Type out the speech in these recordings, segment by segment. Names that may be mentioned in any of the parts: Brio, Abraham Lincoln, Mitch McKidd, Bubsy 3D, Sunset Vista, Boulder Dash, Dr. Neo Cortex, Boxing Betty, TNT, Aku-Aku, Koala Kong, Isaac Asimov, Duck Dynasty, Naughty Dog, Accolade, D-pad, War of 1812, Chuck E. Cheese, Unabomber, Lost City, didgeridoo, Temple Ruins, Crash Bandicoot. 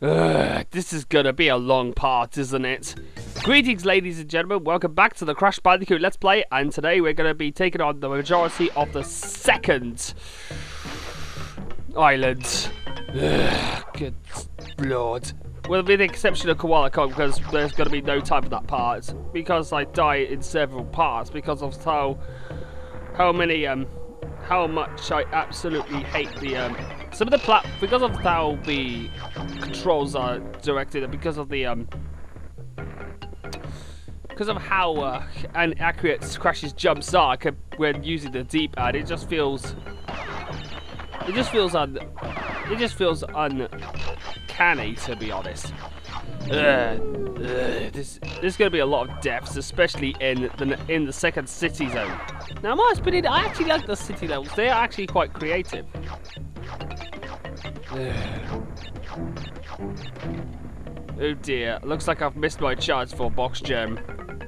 Ugh, this is gonna be a long part, isn't it? Greetings, ladies and gentlemen, welcome back to the Crash Bandicoot Let's Play, and today we're gonna be taking on the majority of the second island. Ugh, good lord. Well, with the exception of Koala Kong, because there's gonna be no time for that part, because I die in several parts because of how much I absolutely hate the some of the because of how the controls are directed, and because of how inaccurate Crash's jumps are when using the D-pad, it just feels it just feels uncanny, to be honest. There's going to be a lot of depths, especially in the second city zone. Now, I actually like the city levels. They are actually quite creative. Oh dear! Looks like I've missed my chance for a box gem.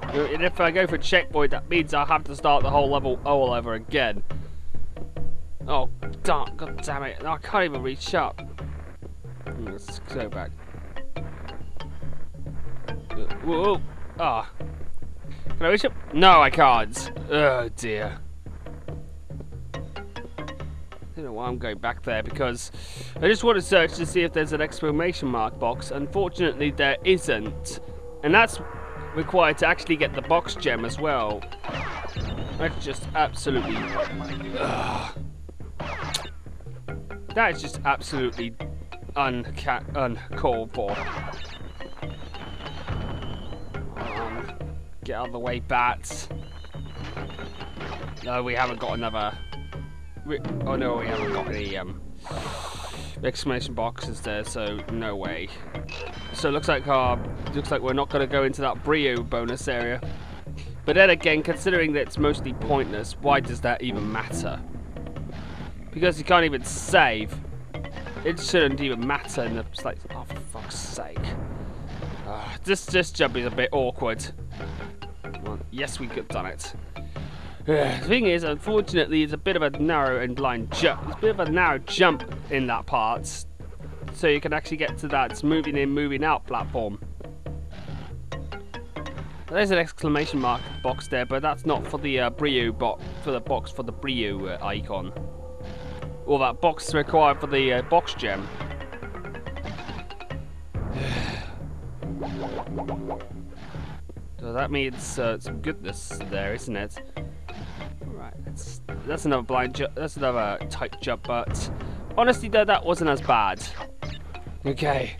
And if I go for checkpoint, that means I have to start the whole level all over again. Oh darn! God damn it! I can't even reach up. Let's go back. Whoa! Ah! Oh. Can I reach up? No, I can't. Oh dear. I don't know why I'm going back there, because I just want to search to see if there's an exclamation mark box. Unfortunately, there isn't, and that's required to actually get the box gem as well. That's just absolutely. That is just absolutely uncalled for. Get out of the way, bats. No, we haven't got another. Oh no, we haven't got any exclamation boxes there, so no way. So it looks like we're not going to go into that Brio bonus area. But then again, considering that it's mostly pointless, why does that even matter? Because you can't even save. It shouldn't even matter. And it's like, oh for fuck's sake. This jump is a bit awkward. Yes, we could have done it. The thing is, unfortunately, it's a bit of a narrow and blind jump. It's a bit of a narrow jump in that part, so you can actually get to that moving in, moving out platform. There's an exclamation mark box there, but that's not for the Brio box, for the box for the Brio icon, or that box required for the box gem. So that means some goodness there, isn't it? Alright, that's another blind jump, that's another tight jump, but honestly though, that wasn't as bad. Okay.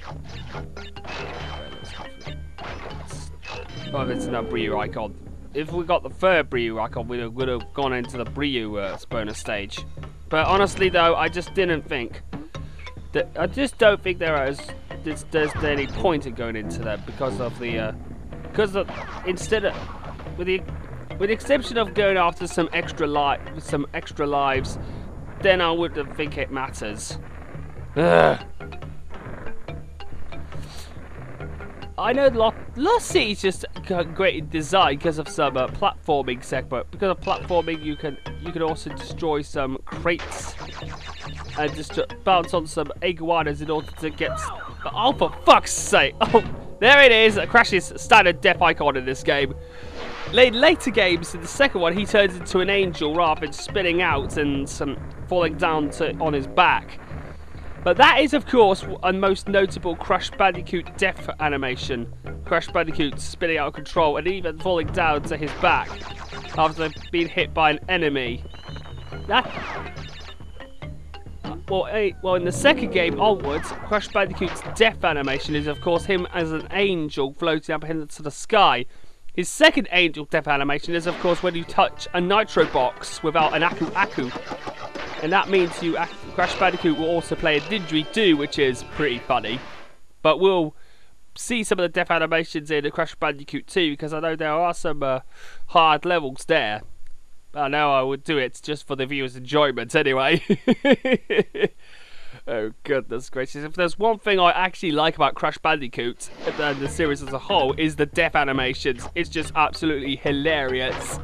Oh, there's another Brio icon. If we got the third Brio icon, we would have gone into the Brio bonus stage. But honestly though, I just didn't think that, I just don't think there's any point in going into that because of the with the exception of going after some extra lives, then I wouldn't think it matters. Ugh. I know Lost City is just great in design because of some platforming segment. Because of platforming, you can also destroy some crates and just bounce on some iguanas in order to get. Oh, for fuck's sake! Oh. There it is, Crash's standard death icon in this game. In later games, in the second one, he turns into an angel rather than spinning out and falling down on his back. But that is, of course, a most notable Crash Bandicoot death animation. Crash Bandicoot spinning out of control and even falling down to his back after being hit by an enemy. Well, in the second game onwards, Crash Bandicoot's death animation is, of course, him as an angel floating up into the sky. His second angel death animation is, of course, when you touch a nitro box without an Aku-Aku. And that means Crash Bandicoot will also play a didgeridoo, which is pretty funny. But we'll see some of the death animations in the Crash Bandicoot 2, because I know there are some hard levels there. I know I would do it just for the viewers' enjoyment anyway. Oh goodness gracious. If there's one thing I actually like about Crash Bandicoot and the series as a whole is the death animations. It's just absolutely hilarious.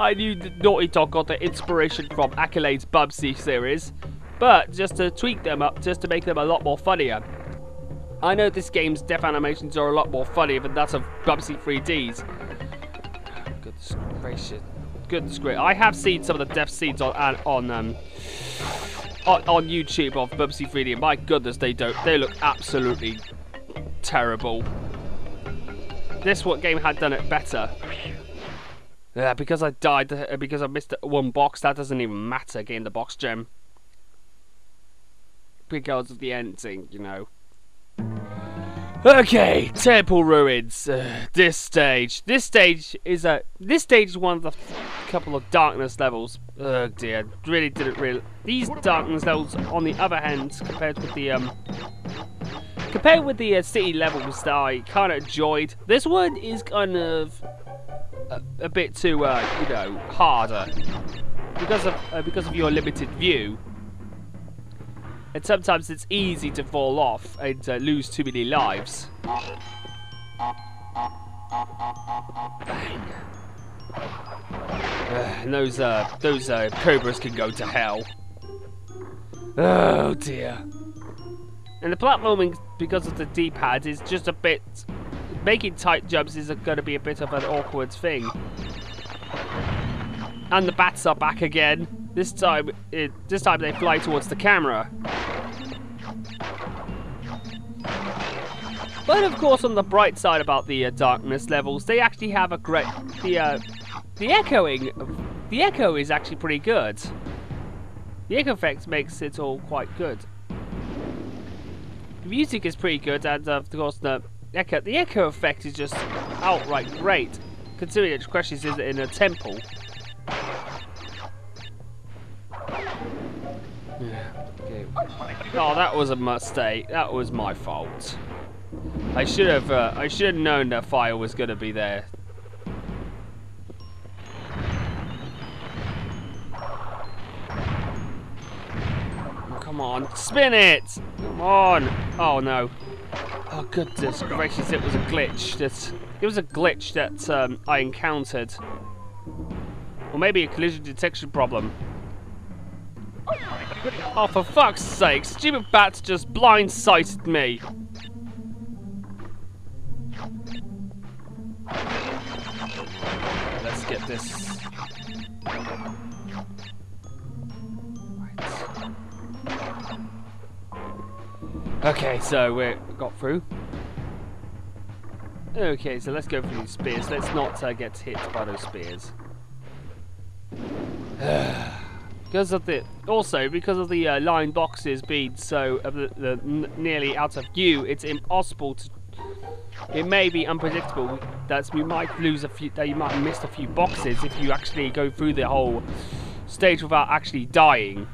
I knew that Naughty Dog got the inspiration from Accolade's Bubsy series, but just to tweak them up, just to make them a lot more funnier. I know this game's death animations are a lot more funny than that of Bubsy 3D's. Goodness gracious. Goodness gracious. I have seen some of the death scenes on YouTube of Bubsy 3D, and my goodness, they look absolutely terrible. This game had done it better. Yeah, because I died, because I missed one box, that doesn't even matter, getting the box gem. Because of the ending, you know. Okay, Temple Ruins. This stage is a... This stage is one of the couple of darkness levels. Oh dear, really didn't really... These darkness levels, on the other hand, compared with the city levels that I kind of enjoyed, this one is kind of a bit too, you know, harder. Because of your limited view. And sometimes it's easy to fall off and lose too many lives. Bang. And those cobras can go to hell. Oh dear. And the platforming, because of the D-pad, is just a bit... Making tight jumps is going to be a bit of an awkward thing. And the bats are back again. This time they fly towards the camera. But of course, on the bright side about the darkness levels, they actually have a great... The echo is actually pretty good. The echo effect makes it all quite good. The music is pretty good, and of course the echo effect is just outright great, considering it crashes in a temple. Okay. Oh, that was a mistake. That was my fault. I should have known that fire was going to be there. Come on, spin it! Come on! Oh no! Oh goodness gracious! It was a glitch. That I encountered, or maybe a collision detection problem. Oh, for fuck's sake! Stupid bats just blindsided me. Let's get this. Okay, so we got through. Okay, so let's go for these spears. Let's not get hit by those spears. because of the line boxes being so nearly out of view, it's impossible to. It may be unpredictable that you might lose a few. That you might miss a few boxes if you actually go through the whole stage without actually dying.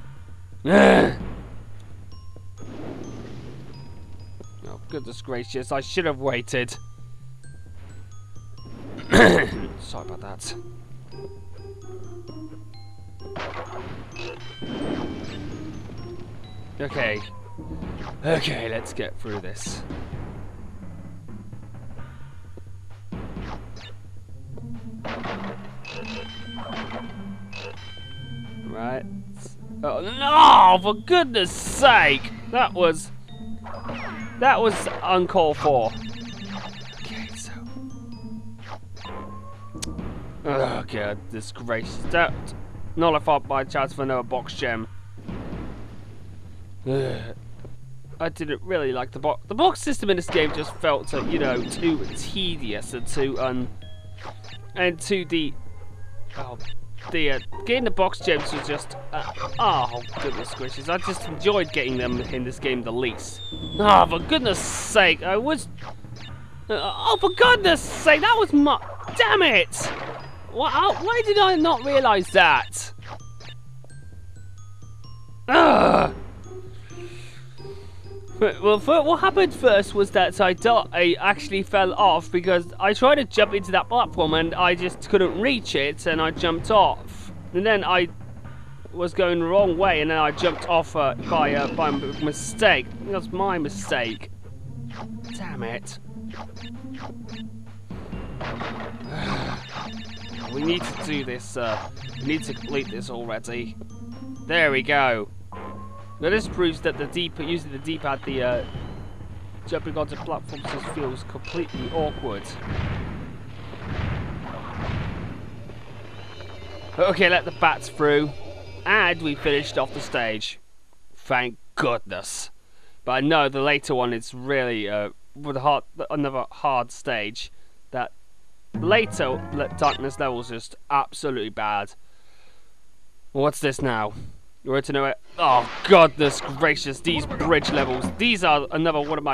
Goodness gracious, I should have waited. Sorry about that. Okay. Okay, let's get through this. Right. Oh, no! For goodness sake! That was uncalled for. Okay, so... Oh, God, disgrace. That nullified my chance for another box gem. I didn't really like the box. The box system in this game just felt, you know, too tedious and too... and too deep. Oh, getting the box gems was just... oh, goodness gracious. I just enjoyed getting them in this game the least. Oh, for goodness sake, I was... oh, for goodness sake, that was my... Damn it! Why did I not realise that? Ugh! Well, what happened first was that I actually fell off because I tried to jump into that platform and I just couldn't reach it, and I jumped off. And then I was going the wrong way, and then I jumped off by mistake. That's my mistake. Damn it! We need to do this. We need to complete this already. There we go. Now this proves that using the D-pad, jumping onto platforms just feels completely awkward. Okay, let the bats through. And we finished off the stage. Thank goodness. But I know the later one is really another hard stage. That later darkness level's just absolutely bad. What's this now? We're to know it. Oh goodness gracious! These bridge levels. These are another one of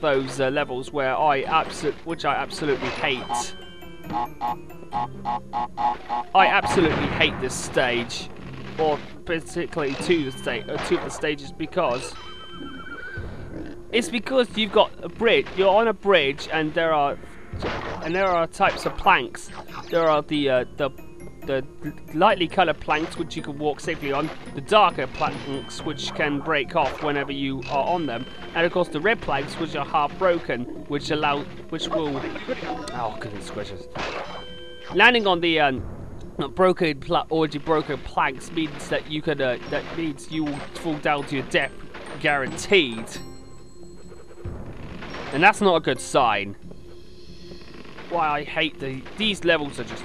those levels where I absolutely hate. I absolutely hate this stage, or particularly two of the stages, because it's you've got a bridge. You're on a bridge, and there are types of planks. There are the lightly coloured planks which you can walk safely on, the darker planks which can break off whenever you are on them, and of course the red planks which are half broken, which will oh goodness gracious. Landing on the already broken planks means that you can you will fall down to your death, guaranteed, and that's not a good sign. Why I hate these levels are just.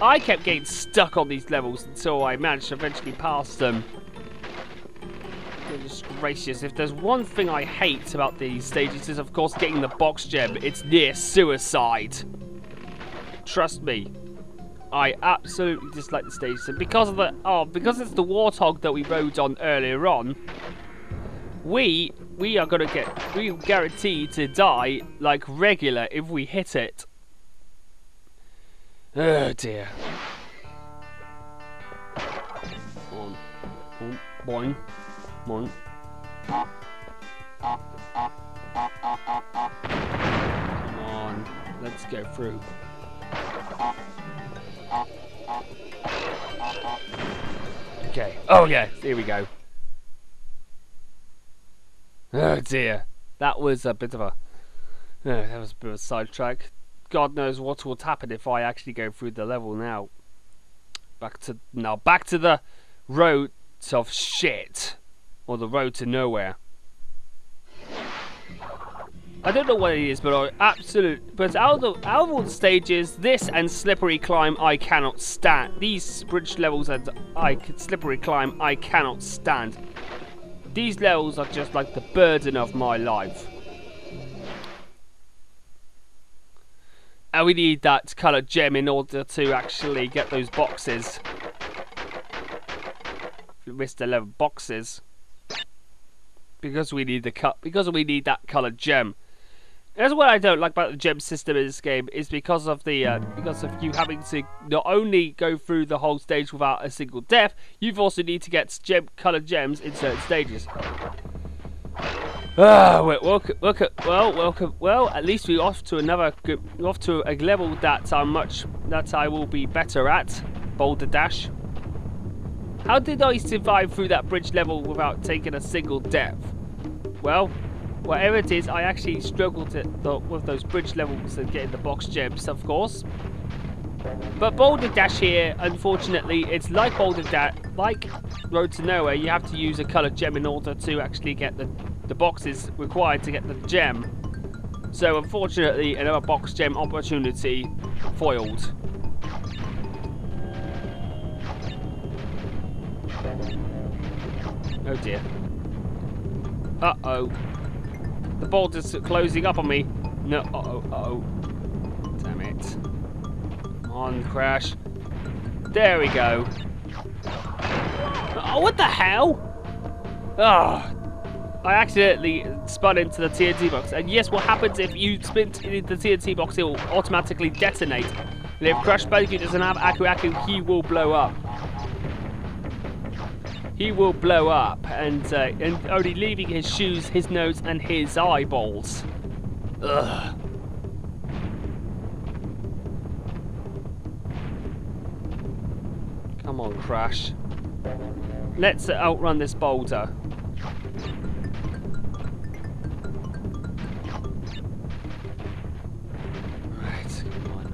I kept getting stuck on these levels until I managed to eventually pass them. Goodness gracious, if there's one thing I hate about these stages is of course getting the box gem. It's near suicide. Trust me, I absolutely dislike the stages, and because it's the warthog that we rode on earlier on, we're guaranteed to die like regular if we hit it. Oh dear. Boing. Boing. Come on. Let's go through. Okay. Oh yeah. Here we go. Oh dear. That was a bit of a... that was a bit of a sidetrack. God knows what will happen if I actually go through the level now. Back to the road of shit, or the road to nowhere. I don't know what it is, but out of all the stages, this and slippery climb I cannot stand. These bridge levels and slippery climb I cannot stand. These levels are just like the burden of my life. And we need that colour gem in order to actually get those boxes. Missed 11 boxes. Because we need the cut. Because we need that colour gem. That's what I don't like about the gem system in this game. Is because of the you having to not only go through the whole stage without a single death, you've also need to get coloured gems in certain stages. Well, at least we're off to a level that I will be better at, Boulder Dash. How did I survive through that bridge level without taking a single death? Well, whatever it is, I actually struggled with those bridge levels and getting the box gems, of course. But Boulder Dash here, unfortunately, it's like Boulder Dash, like Road to Nowhere, you have to use a coloured gem in order to actually get the boxes required to get the gem. So unfortunately, another box gem opportunity foiled. Oh dear. Uh-oh. The boulders are closing up on me. No, uh-oh, uh-oh. Damn it. On Crash. There we go. Oh, what the hell? Ah, I accidentally spun into the TNT box. And yes, what happens if you spin into the TNT box, it will automatically detonate. And if Crash Bandicoot doesn't have Aku-Aku, he will blow up. He will blow up, and only leaving his shoes, his nose, and his eyeballs. Ugh. Come on, Crash. Let's outrun this boulder. Right, come on.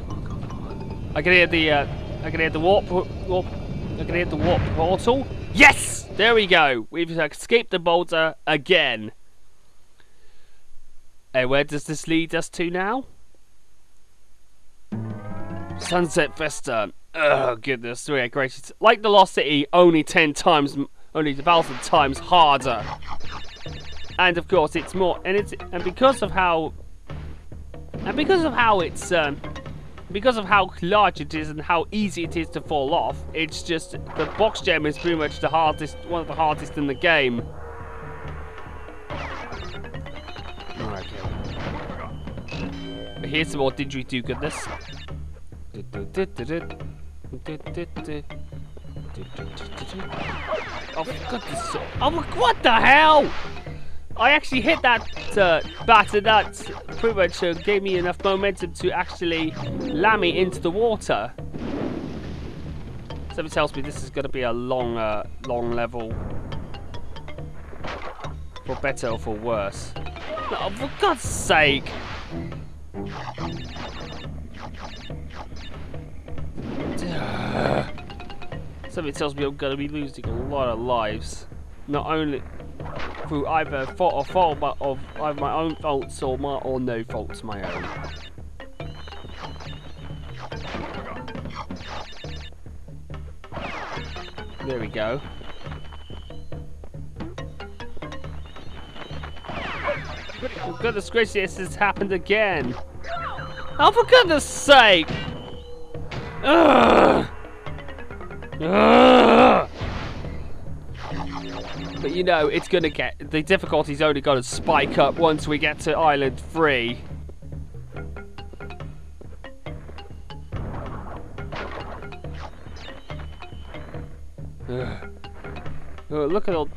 Come on, come on. I can hear the Accolade the warp portal. Yes! There we go. We've escaped the boulder again. And where does this lead us to now? Sunset Vista. Oh goodness, really gracious. Like the Lost City, only 10,000 times harder. And of course, it's more, and because of how large it is and how easy it is to fall off, it's just the box gem is pretty much the hardest, one of the hardest in the game. Right, okay. Here's some more didgeridoo goodness. Oh, for goodness sake. Oh, what the hell? I actually hit that bat, and that pretty much gave me enough momentum to actually lammy into the water. Something tells me this is going to be a long, long level. For better or for worse. Oh, for God's sake! Something tells me I'm going to be losing a lot of lives. Not only through either fault or fault, but of either my own faults or no faults my own. There we go. Oh, goodness gracious, this has happened again. Oh, for goodness sake! Ugh. Ugh. But you know, it's gonna get, the difficulty's only gonna spike up once we get to Island 3. Ugh. Oh, look at all.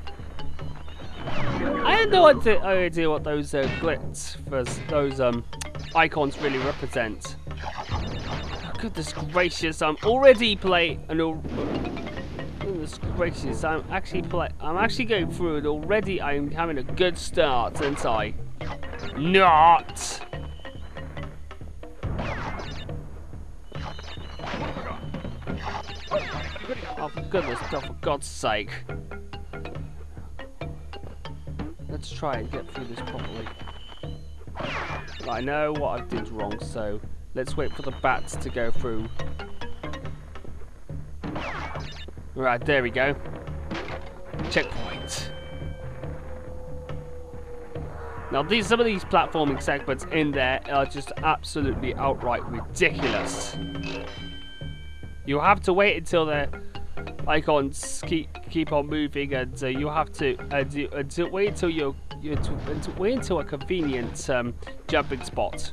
I had no idea what those glitz, those icons really represent. Goodness gracious, I'm already playing an goodness gracious, I'm actually going through it already. I'm having a good start, aren't I? Not. Oh, for goodness, oh, for God's sake. Let's try and get through this properly. I know what I did wrong, so let's wait for the bats to go through. Right, there we go. Checkpoint. Now, these, some of these platforming segments in there are just absolutely outright ridiculous. You have to wait until the icons keep on moving, and you have to wait until wait until a convenient jumping spot.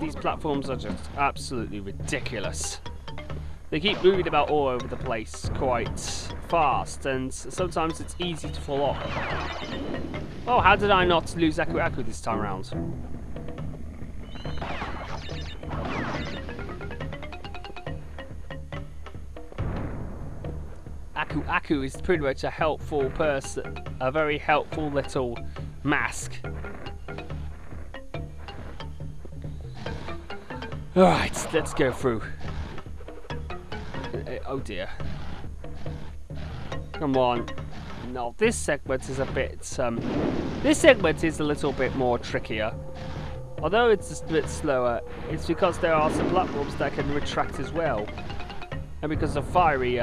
These platforms are just absolutely ridiculous. They keep moving about all over the place quite fast, and sometimes it's easy to fall off. Oh, how did I not lose Aku-Aku this time around? Aku-Aku is pretty much a helpful person, a very helpful little mask. Alright, let's go through. Oh dear. Come on. No, this segment is a bit, this segment is a little bit more trickier. Although it's a bit slower, it's because there are some platforms that can retract as well. And because of fiery,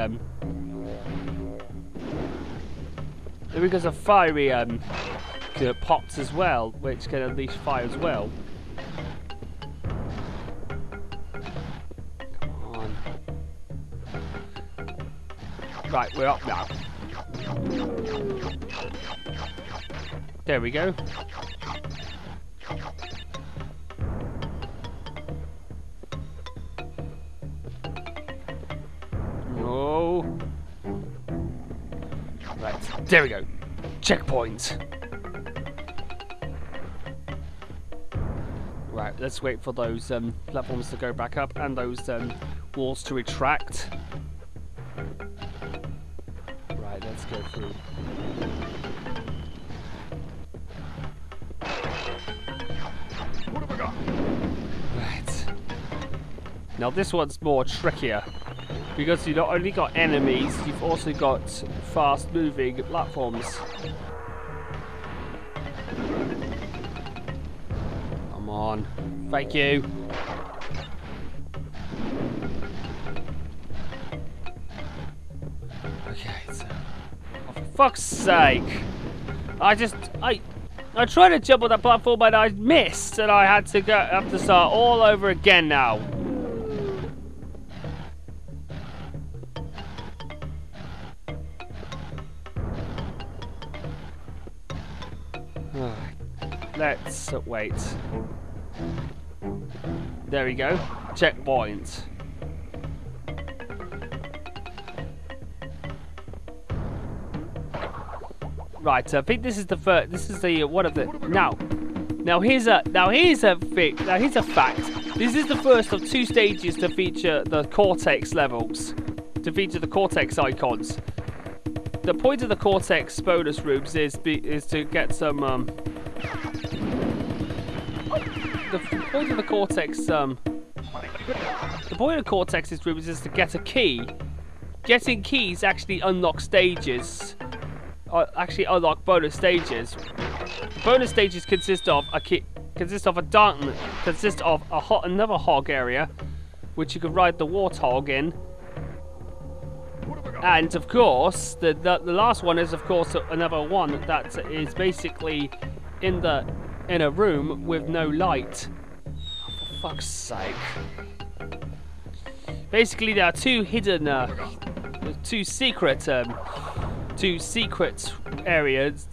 pots as well, which can unleash fire as well. Right, we're up now. There we go. No. Right, there we go. Checkpoint. Right, let's wait for those platforms to go back up and those walls to retract. Let's go through. What have I got? Now this one's more trickier, because you've not only got enemies, you've also got fast moving platforms. Come on, thank you. Okay, so, oh, for fuck's sake, I tried to jump on that platform and I missed, and I had to go up to start all over again now. Let's wait. There we go. Checkpoint. Right, I think this is the first. This is the one of the now here's a fact. This is the first of two stages to feature the Cortex levels, to feature the Cortex icons. The point of the Cortex bonus rooms is to get some. The point of Cortex's rooms is to get a key. Getting keys actually unlock stages. Actually unlock bonus stages. Bonus stages consist of a key, another hog area, which you can ride the warthog in, and of course the last one is of course another one that is basically in the in a room with no light. Oh, for fuck's sake! Basically, there are two hidden, two secret areas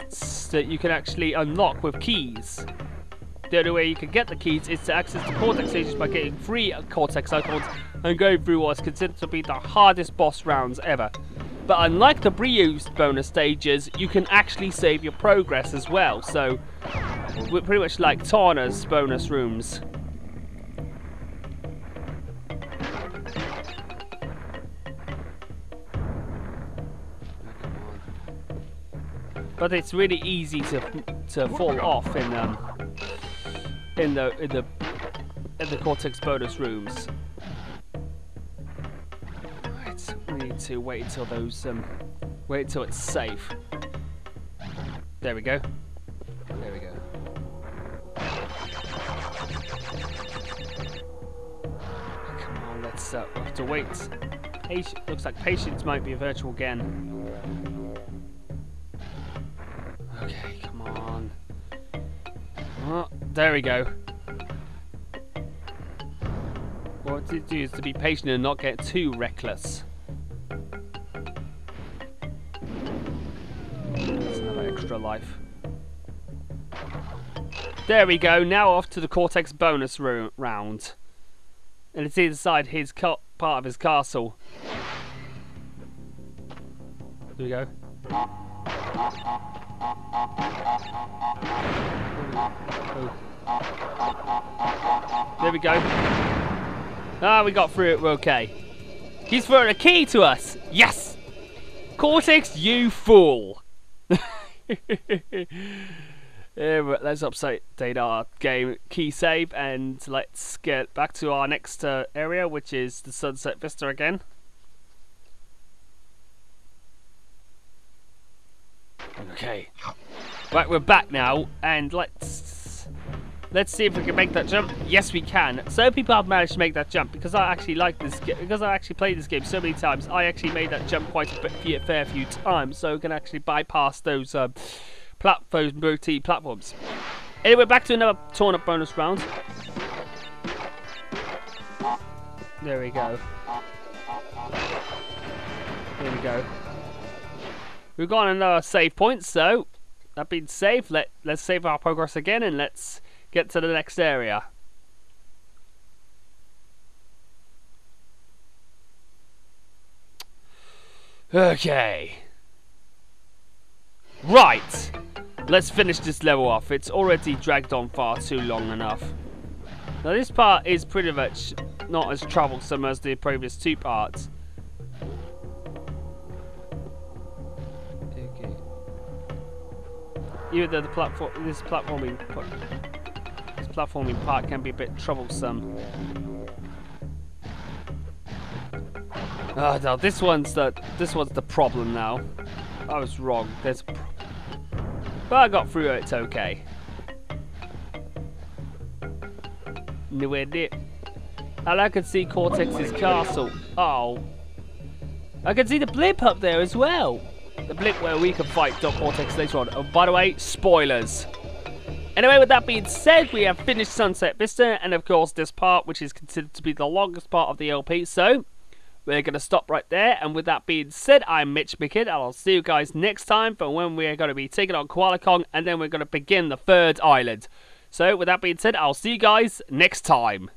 that you can actually unlock with keys. The only way you can get the keys is to access the Cortex stages by getting 3 Cortex icons and going through what is considered to be the hardest boss rounds ever. But unlike the Brio bonus stages, you can actually save your progress as well, so we're pretty much like Tana's bonus rooms. But it's really easy to fall off in the Cortex bonus rooms. Right, we need to wait until those wait till it's safe. There we go. There we go. Come on, let's we'll have to wait. Looks like patience might be virtual again. Okay, come on. Oh, there we go. What to do is to be patient and not get too reckless. That's another extra life. There we go, now off to the Cortex bonus round. And it's inside his part of his castle. There we go. There we go. Ah, we got through it, we're okay. He's throwing a key to us! Yes! Cortex, you fool! Let's update our game key save and let's get back to our next area, which is the Sunset Vista again. Okay. Right, we're back now, and let's see if we can make that jump. Yes, we can. So people have managed to make that jump because I actually like this game. Because I actually played this game so many times, I actually made that jump quite a fair few times, so we can actually bypass those platforms. Anyway, back to another torn up bonus round. There we go. There we go. We've got another save point, so that being saved, let's save our progress again and let's get to the next area. Okay. Right. Let's finish this level off. It's already dragged on far too long enough. Now this part is pretty much not as troublesome as the previous two parts. Even though the platforming part can be a bit troublesome. Oh no, this one's the problem now. I was wrong. There's a but I got through it. It's okay. Nowhere near. And I can see Cortex's castle. Oh, I can see the blip up there as well. The blip where we can fight Dr. Cortex later on. Oh, by the way, spoilers. Anyway, with that being said, we have finished Sunset Vista, and of course this part, which is considered to be the longest part of the LP, so we're going to stop right there. And with that being said, I'm Mitch McKidd, and I'll see you guys next time for when we are going to be taking on Koala Kong, and then we're going to begin the third island. So with that being said, I'll see you guys next time.